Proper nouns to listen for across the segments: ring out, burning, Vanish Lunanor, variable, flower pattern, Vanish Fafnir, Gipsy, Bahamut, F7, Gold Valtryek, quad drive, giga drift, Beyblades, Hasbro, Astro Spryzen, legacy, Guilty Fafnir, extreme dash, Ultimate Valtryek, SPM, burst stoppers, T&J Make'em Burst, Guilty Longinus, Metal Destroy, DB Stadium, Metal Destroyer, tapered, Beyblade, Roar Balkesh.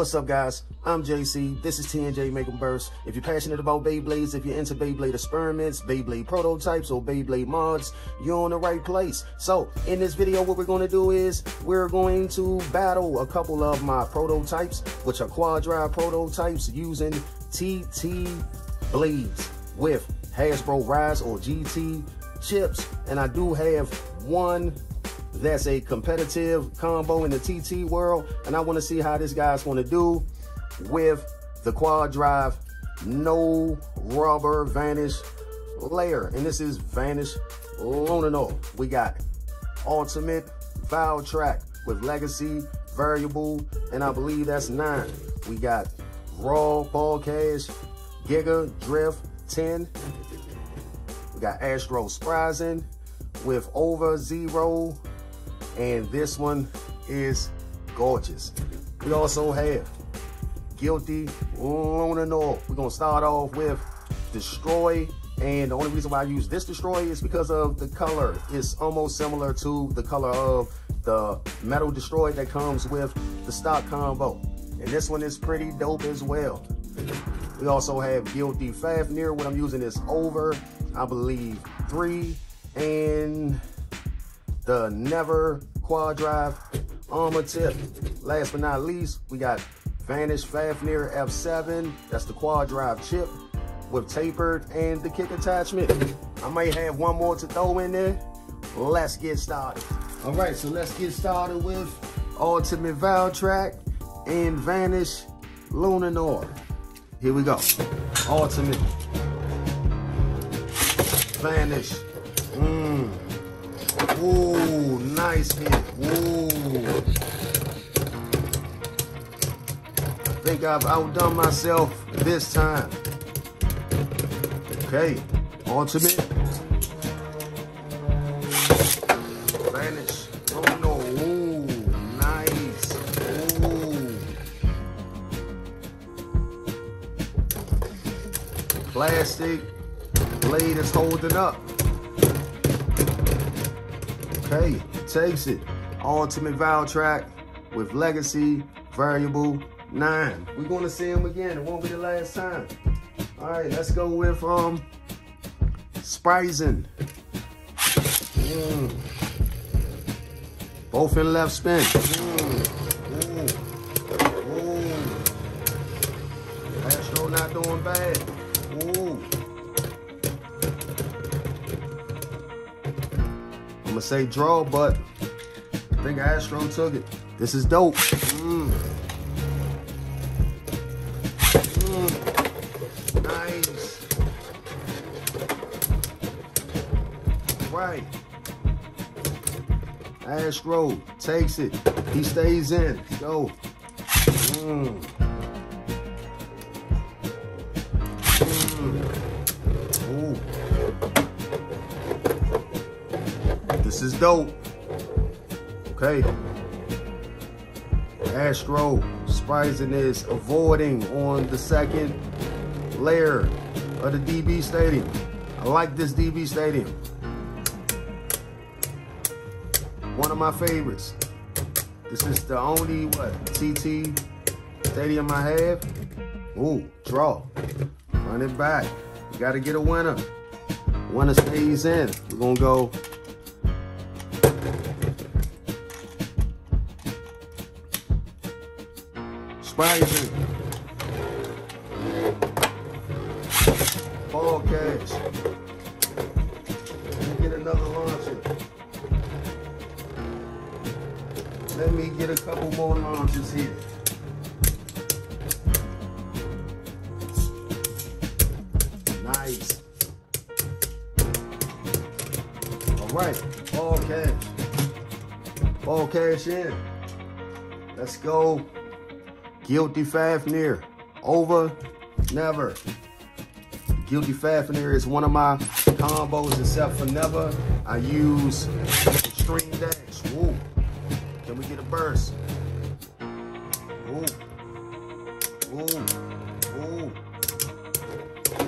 What's up, guys? I'm JC. This is T&J Make'em Burst. If you're passionate about Beyblades, if you're into Beyblade experiments, Beyblade prototypes, or Beyblade mods, you're in the right place. So, in this video, what we're going to do is we're going to battle a couple of my prototypes, which are quad drive prototypes using TT blades with Hasbro Rise or GT chips, and I do have one that's a competitive combo in the TT world, and I want to see how this guy's going to do with the quad drive no rubber Vanish layer. And this is Vanish Lunanor. We got Ultimate Valtryek with legacy, variable, and I believe that's 9. We got Roar Balkesh, Giga Drift 10. We got Astro Spryzen with over 0. And this one is gorgeous. We also have Guilty Longinus. We're going to start off with Destroy. And the only reason why I use this Destroy is because of the color. It's almost similar to the color of the Metal Destroy that comes with the stock combo. And this one is pretty dope as well. We also have Guilty Fafnir. What I'm using is over, I believe, 3. And the Never quad drive armor tip. Last but not least, we got Vanish Fafnir F7. That's the quad drive chip with tapered and the kick attachment. I might have one more to throw in there. Let's get started. All right, so let's get started with Ultimate Valtryek and Vanish Lunanor. Here we go. Ultimate Vanish. Whoa, nice hit. Whoa. I think I've outdone myself this time. Okay, Ultimate Vanish. Oh no. Ooh, nice. Ooh. Plastic blade is holding up. Okay, takes it. Ultimate Valtryek with legacy, variable, 9. We're going to see him again. It won't be the last time. All right, let's go with Spryzen. Both in left spin. Ooh. Astro not doing bad. Ooh. I'm gonna say draw, but I think Astro took it. This is dope. Nice. Right. Astro takes it. He stays in. Go. This is dope. Okay. Astro Spryzen is avoiding on the second layer of the DB Stadium. I like this DB Stadium. One of my favorites. This is the only, TT Stadium I have. Ooh, draw. Run it back. You gotta get a winner. Winner stays in. We're gonna go Spryzen, ball cash. Let me get another launcher. Let me get a couple more launches here. Nice. All right, ball cash. Ball cash in. Let's go. Guilty Fafnir, over, never. Guilty Fafnir is one of my combos except for never. I use extreme dash. Woo. Can we get a burst? Woo. Woo.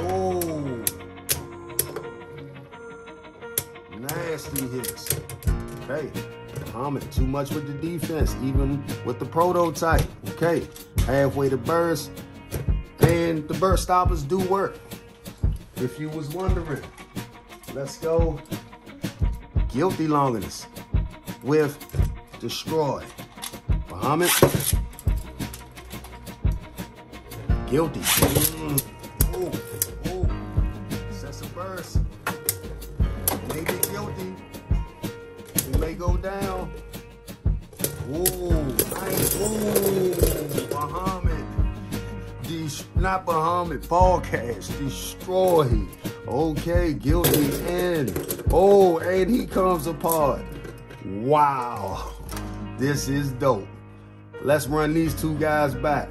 Woo. Woo. Nasty hits. Hey, Bahamut, too much with the defense, even with the prototype. Okay, halfway to burst, and the burst stoppers do work. If you was wondering, let's go Guilty Longinus with Destroy. Bahamut, Guilty. Sets a burst. Maybe Guilty. He may go down. Bahamut. Not Bahamut, Balkesh. Destroy. Okay, Guilty in. Oh, and he comes apart. Wow. This is dope. Let's run these two guys back.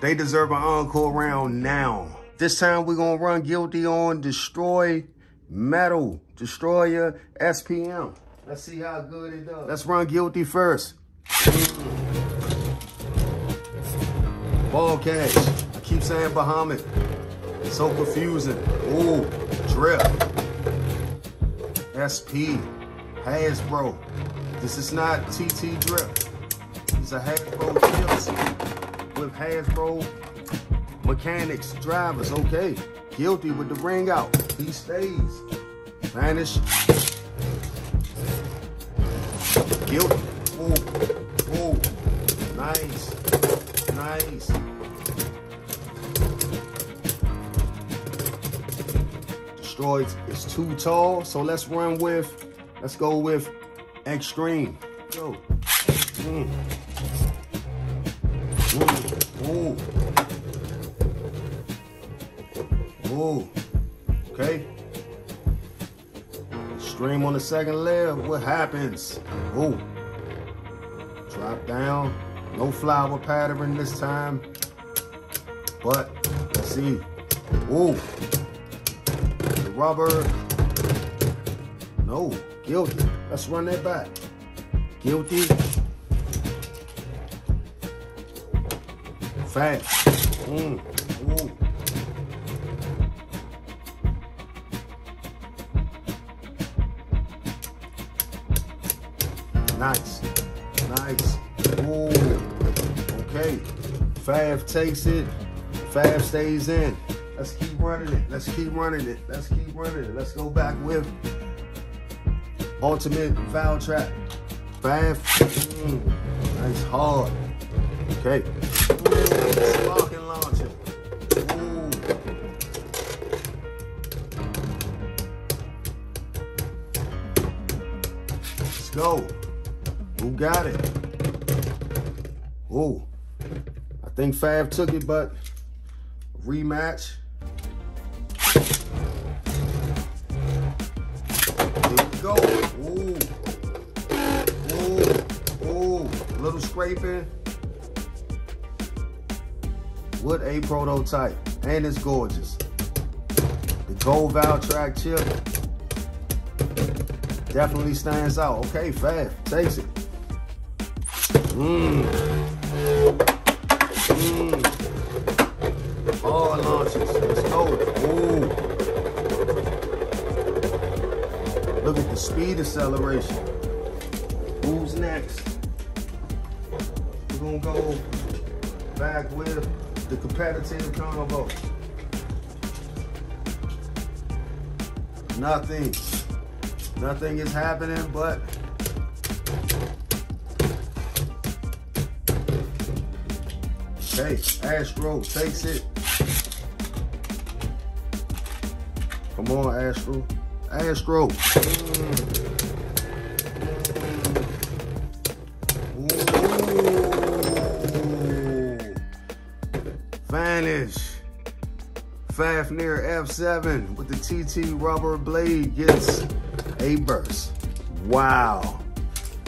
They deserve an encore round now. This time we're gonna run Guilty on Destroy, Metal Destroyer, SPM. Let's see how good it does. Let's run Guilty first. Balkesh. I keep saying Bahamut. It's so confusing. Ooh, Drift. SP. Hasbro. This is not TT Drift. It's a Hasbro Gipsy with Hasbro mechanics, drivers. Okay, Guilty with the ring out. He stays. Vanish. Guilty. Ooh, ooh, nice, nice. Destroyed is too tall, so let's run with. Let's go with Extreme. Go. Ooh. Okay. Extreme on the second layer. What happens? Ooh. Drop down. No flower pattern this time. But let's see. Ooh. The rubber. No. Guilty. Let's run that back. Guilty. Fast. Ooh. Nice. Nice. Ooh. Okay. Fav takes it. Fav stays in. Let's keep running it. Let's keep running it. Let's keep running it. Let's go back with Ultimate Valtryek. Fav. Nice hard. Okay. Spark and launch him. Ooh. Let's go. Who got it? Ooh. I think Fav took it, but rematch. Here we go. Ooh. Ooh. Ooh. Little scraping. What a prototype, and it's gorgeous. The Gold Valtryek chip definitely stands out. Okay, Fab takes it. All launches, let's go. Ooh. Look at the speed acceleration. Who's next? We're gonna go back with the competitive combo. Nothing is happening, but hey, Astro takes it. Come on, Astro. Astro. Vanish Fafnir F7 with the TT rubber blade gets a burst. Wow.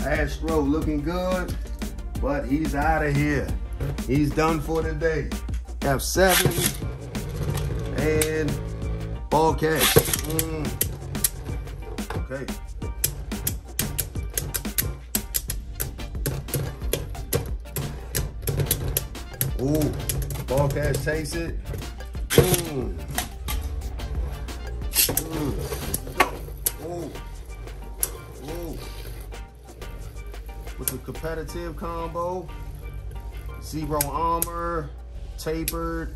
Astro looking good, but he's out of here. He's done for today. F7 and Balkesh. Okay. Ooh. Balkesh takes it. with the competitive combo. Zero armor, tapered,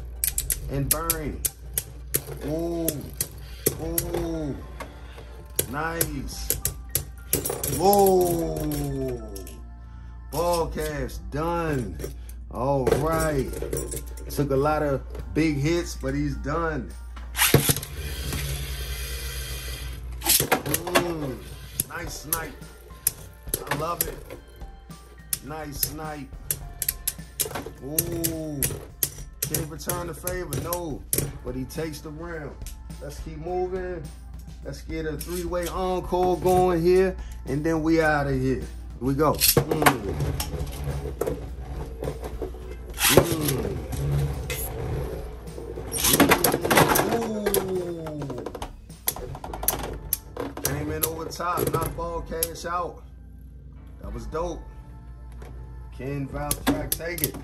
and burning. Ooh, ooh, nice. Whoa, Balkesh done. All right, took a lot of big hits, but he's done. Nice snipe, I love it. Nice snipe. Ooh, can't return the favor, no, but he takes the round. Let's keep moving. Let's get a three-way encore going here, and then we out of here. Here we go. Came in over top, knocked Balkesh out. That was dope. Can Valtryek take it?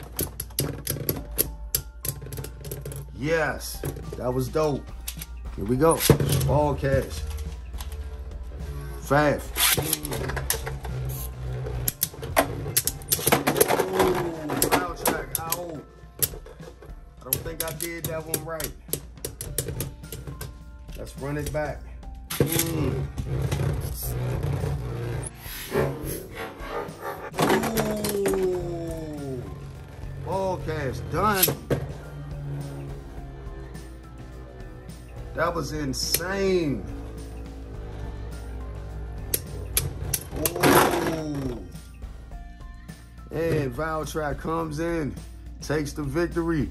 Yes, that was dope. Here we go. Balkesh. Fast. Ooh, Valtryek out. I don't think I did that one right. Let's run it back. Ooh. Balkesh done. That was insane. Ooh. And Valtryek comes in, takes the victory,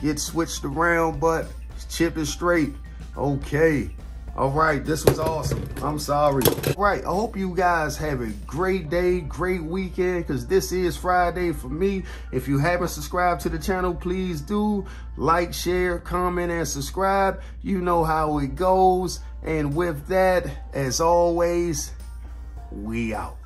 gets switched around, but chip is straight. Okay. All right, this was awesome. I'm sorry. All right, I hope you guys have a great day, great weekend, because this is Friday for me. If you haven't subscribed to the channel, please do. Like, share, comment, and subscribe. You know how it goes. And with that, as always, we out.